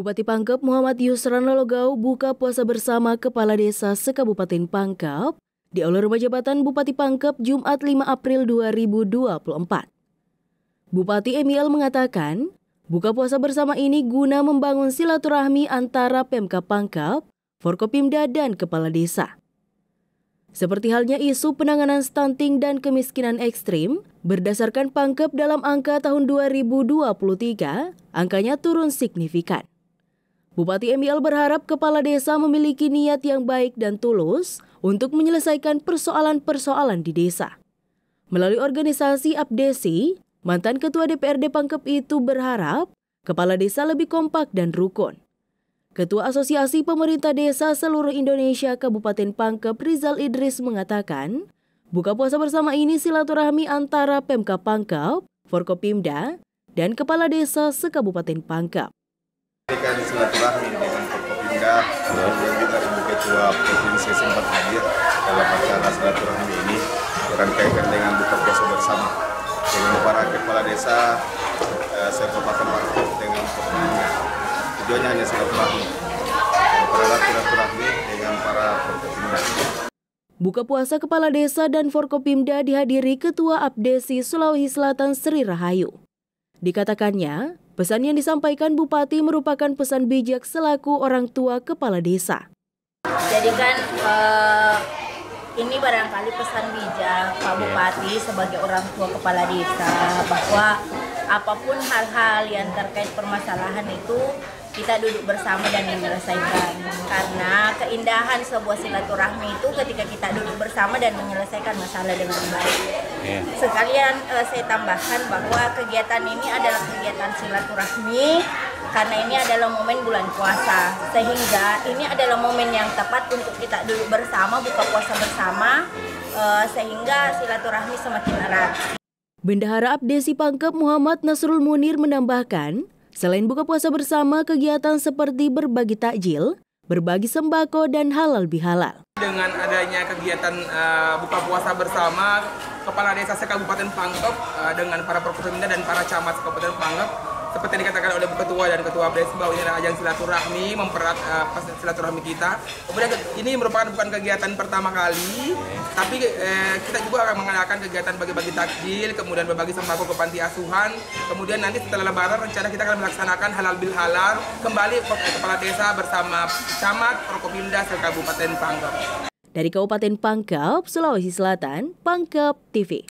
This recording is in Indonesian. Bupati Pangkep Muhammad Yusran Lologau buka puasa bersama Kepala Desa se-Kabupaten Pangkep di aula rumah jabatan Bupati Pangkep Jumat 5 April 2024. Bupati Emil mengatakan, buka puasa bersama ini guna membangun silaturahmi antara Pemkab Pangkep, Forkopimda, dan Kepala Desa. Seperti halnya isu penanganan stunting dan kemiskinan ekstrim, berdasarkan Pangkep dalam angka tahun 2023, angkanya turun signifikan. Bupati MIL berharap Kepala Desa memiliki niat yang baik dan tulus untuk menyelesaikan persoalan-persoalan di desa. Melalui organisasi APDESI, mantan Ketua DPRD Pangkep itu berharap Kepala Desa lebih kompak dan rukun. Ketua Asosiasi Pemerintah Desa Seluruh Indonesia Kabupaten Pangkep Rizal Idris mengatakan, buka puasa bersama ini silaturahmi antara Pemkab Pangkep, Forkopimda, dan Kepala Desa se-Kabupaten Pangkep. Ketika silaturahmi dengan Forkopimda, kemudian juga Ketua Provinsi sempat hadir dalam acara silaturahmi ini dan kaitan dengan buka puasa bersama dengan para Kepala Desa se-Kabupaten Pangkep dengan Forkopimda. Tujuannya hanya silaturahmi, dengan para Forkopimda. Buka puasa Kepala Desa dan Forkopimda dihadiri Ketua APDESI Sulawesi Selatan Sri Rahayu. Dikatakannya, pesan yang disampaikan Bupati merupakan pesan bijak selaku orang tua Kepala Desa. Jadi kan ini barangkali pesan bijak Pak Bupati sebagai orang tua Kepala Desa bahwa apapun hal-hal yang terkait permasalahan itu kita duduk bersama dan menyelesaikan, karena keindahan sebuah silaturahmi itu ketika kita duduk bersama dan menyelesaikan masalah dengan baik. Sekalian saya tambahkan bahwa kegiatan ini adalah kegiatan silaturahmi karena ini adalah momen bulan puasa, sehingga ini adalah momen yang tepat untuk kita duduk bersama, buka puasa bersama, sehingga silaturahmi semakin erat. Bendahara APDESI Pangkep Muhammad Nasrul Munir menambahkan, selain buka puasa bersama, kegiatan seperti berbagi takjil, berbagi sembako, dan halal bihalal. Dengan adanya kegiatan buka puasa bersama, Kepala Desa se-Kabupaten Pangkep dengan para Forkopimda dan para camat se-Kabupaten Pangkep, seperti yang dikatakan oleh Ketua dan Ketua APDESI bahwa ini adalah ajang silaturahmi, mempererat silaturahmi kita. Kemudian ini merupakan bukan kegiatan pertama kali, tapi kita juga akan mengadakan kegiatan bagi-bagi takjil, kemudian berbagi sembako ke panti asuhan. Kemudian nanti setelah lebaran rencana kita akan melaksanakan halal bil halal kembali ke Kepala Desa bersama camat, Forkopimda, serta Kabupaten Pangkep. Dari Kabupaten Pangkep, Sulawesi Selatan, Pangkep TV.